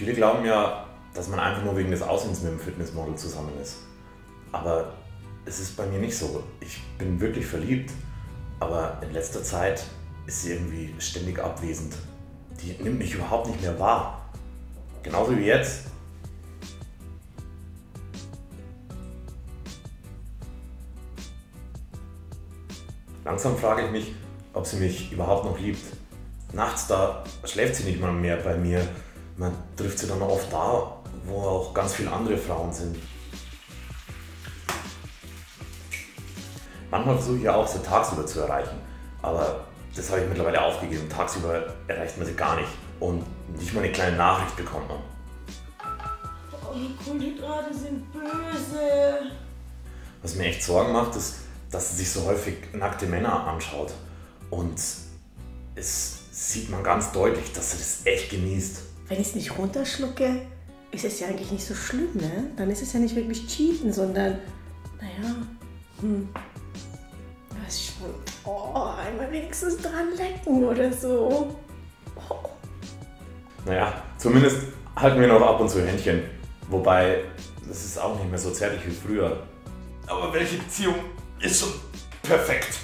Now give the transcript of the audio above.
Viele glauben ja, dass man einfach nur wegen des Aussehens mit dem Fitnessmodel zusammen ist. Aber es ist bei mir nicht so. Ich bin wirklich verliebt, aber in letzter Zeit ist sie irgendwie ständig abwesend. Die nimmt mich überhaupt nicht mehr wahr. Genauso wie jetzt. Langsam frage ich mich, ob sie mich überhaupt noch liebt. Nachts, da schläft sie nicht mal mehr bei mir. Man trifft sie dann oft da, wo auch ganz viele andere Frauen sind. Manchmal versuche ich ja auch, sie tagsüber zu erreichen, aber das habe ich mittlerweile aufgegeben. Tagsüber erreicht man sie gar nicht und nicht mal eine kleine Nachricht bekommt man. Oh, die Kohlenhydrate sind böse. Was mir echt Sorgen macht, ist, dass sie sich so häufig nackte Männer anschaut. Und es sieht man ganz deutlich, dass sie das echt genießt. Wenn ich es nicht runterschlucke, ist es ja eigentlich nicht so schlimm, ne? Dann ist es ja nicht wirklich Cheaten, sondern, naja, das ist schon, oh, einmal wenigstens dran lecken oder so. Oh. Naja, zumindest halten wir noch ab und zu Händchen. Wobei, das ist auch nicht mehr so zärtlich wie früher. Aber welche Beziehung ist schon perfekt?